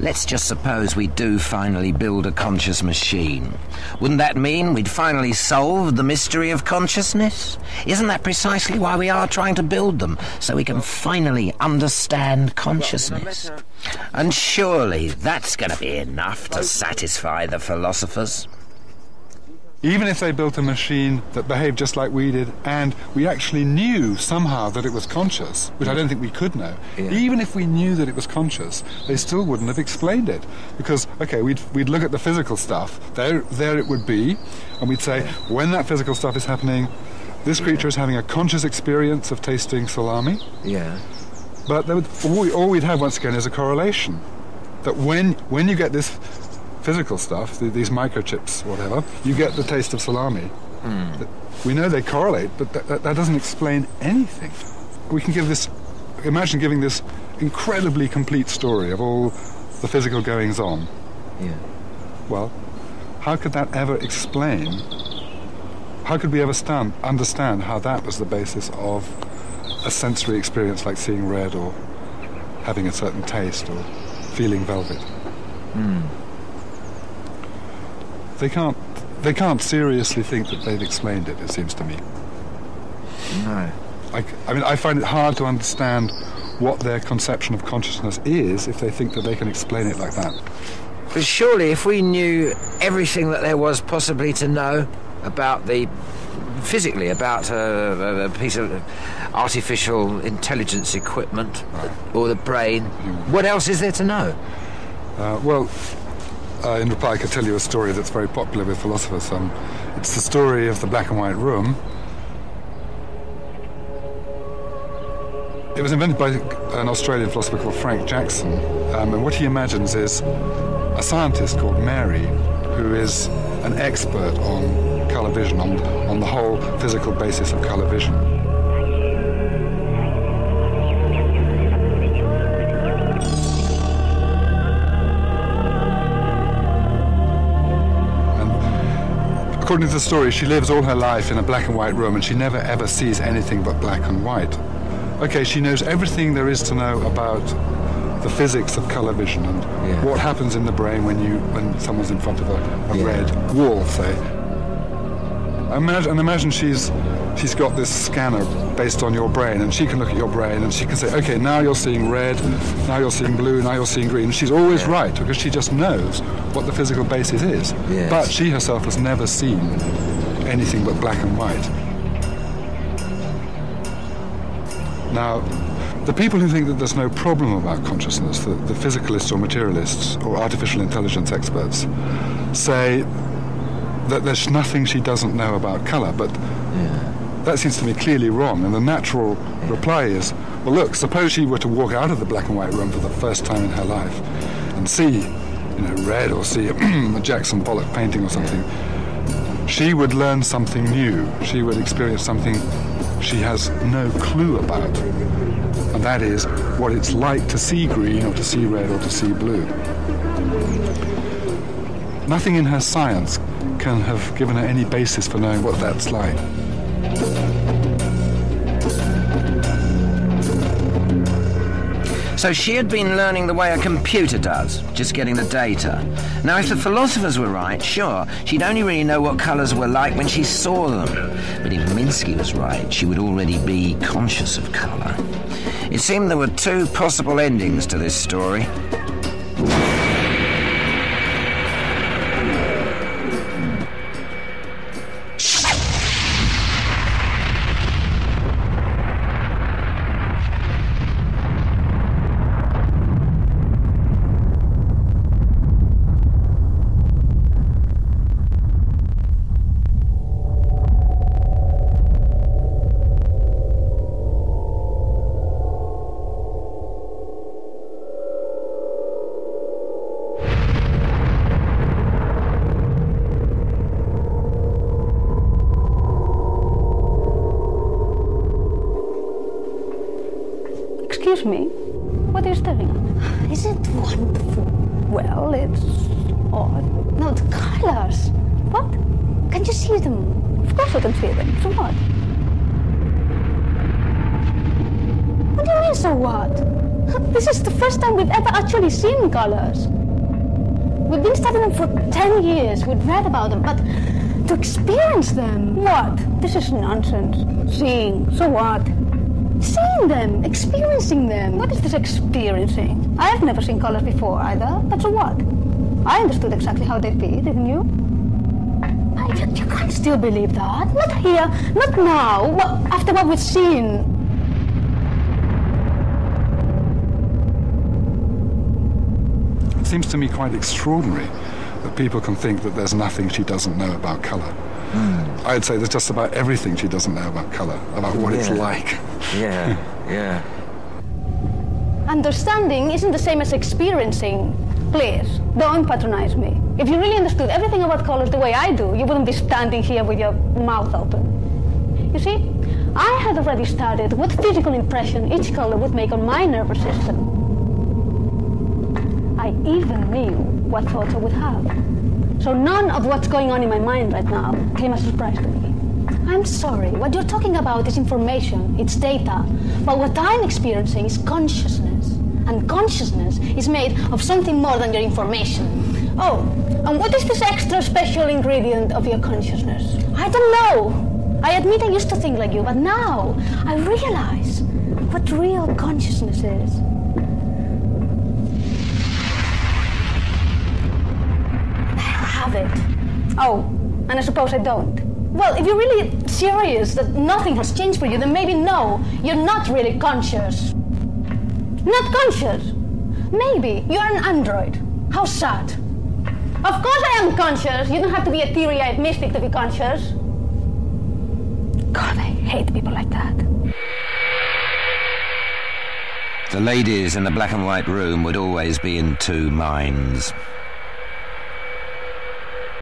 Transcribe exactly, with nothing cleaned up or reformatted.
Let's just suppose we do finally build a conscious machine. Wouldn't that mean we'd finally solved the mystery of consciousness? Isn't that precisely why we are trying to build them, so we can finally understand consciousness? And surely that's going to be enough to satisfy the philosophers. Even if they built a machine that behaved just like we did, and we actually knew somehow that it was conscious, which I don't think we could know, yeah. even if we knew that it was conscious, they still wouldn't have explained it. Because, okay, we'd, we'd look at the physical stuff, there, there it would be, and we'd say, yeah. when that physical stuff is happening, this yeah. creature is having a conscious experience of tasting salami. Yeah. But there would, all, we, all we'd have, once again, is a correlation. That when, when you get this physical stuff, these microchips, whatever, you get the taste of salami. Mm. We know they correlate, but that, that, that doesn't explain anything. We can give this, imagine giving this incredibly complete story of all the physical goings-on. Yeah. Well, how could that ever explain, how could we ever stand, understand how that was the basis of a sensory experience like seeing red or having a certain taste or feeling velvet? Mm. They can't, they can't seriously think that they've explained it, it seems to me. No. I, I mean, I find it hard to understand what their conception of consciousness is if they think that they can explain it like that. But surely if we knew everything that there was possibly to know about the... physically, about a, a piece of artificial intelligence equipment, right. or the brain, what else is there to know? Uh, well... Uh, in reply, I could tell you a story that's very popular with philosophers. Um, it's the story of the black and white room. It was invented by an Australian philosopher called Frank Jackson. Um, and what he imagines is a scientist called Mary, who is an expert on colour vision, on, on the whole physical basis of colour vision. According to the story, she lives all her life in a black and white room and she never ever sees anything but black and white. Okay, she knows everything there is to know about the physics of colour vision and yeah. what happens in the brain when you when someone's in front of a, a yeah. red wall, say. Imagine, and imagine she's she's got this scanner based on your brain and she can look at your brain and she can say, okay, now you're seeing red, now you're seeing blue, now you're seeing green. She's always yeah. right because she just knows what the physical basis is. Yes. But she herself has never seen anything but black and white. Now, the people who think that there's no problem about consciousness, the, the physicalists or materialists or artificial intelligence experts, say that there's nothing she doesn't know about colour, but yeah. that seems to me clearly wrong. And the natural yeah. reply is, well, look, suppose she were to walk out of the black and white room for the first time in her life and see... you know, red, or see a Jackson Pollock painting or something, she would learn something new. She would experience something she has no clue about. And that is what it's like to see green, or to see red, or to see blue. Nothing in her science can have given her any basis for knowing what that's like. So she had been learning the way a computer does, just getting the data. Now, if the philosophers were right, sure, she'd only really know what colours were like when she saw them. But if Minsky was right, she would already be conscious of colour. It seemed there were two possible endings to this story. Excuse me, what are you staring at? Isn't it wonderful? Well, it's odd. No, the colours. What? Can you see them? Of course I can see them. So what? What do you mean, so what? This is the first time we've ever actually seen colors. We've been studying them for ten years. We've read about them, but to experience them... What? This is nonsense. Seeing, so what? Seeing them, experiencing them. What is this experiencing? I have never seen colors before either, but so what? I understood exactly how they feel, didn't you? But you, you can't still believe that. Not here, not now, well, after what we've seen. It seems to me quite extraordinary that people can think that there's nothing she doesn't know about colour. Mm. I'd say there's just about everything she doesn't know about colour, about what yeah. it's like. Yeah, yeah. Understanding isn't the same as experiencing. Please, don't patronise me. If you really understood everything about colours the way I do, you wouldn't be standing here with your mouth open. You see, I had already started what physical impression each colour would make on my nervous system. I even knew what thoughts I would have. So none of what's going on in my mind right now came as a surprise to me. I'm sorry, what you're talking about is information, it's data. But what I'm experiencing is consciousness. And consciousness is made of something more than your information. Oh, and what is this extra special ingredient of your consciousness? I don't know. I admit I used to think like you, but now I realize what real consciousness is. It. Oh, and I suppose I don't. Well, if you're really serious that nothing has changed for you, then maybe no, you're not really conscious. Not conscious? Maybe you're an android. How sad. Of course I am conscious. You don't have to be a teary-eyed mystic to be conscious. God, I hate people like that. The ladies in the black and white room would always be in two minds.